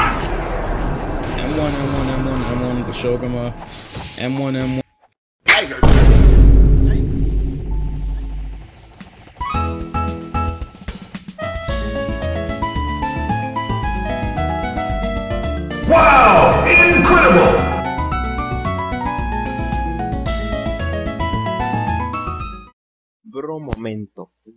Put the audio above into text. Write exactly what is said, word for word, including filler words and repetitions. M one, M one, M one, M one, the Shogama. M one, M one. Tiger! Wow! Incredible!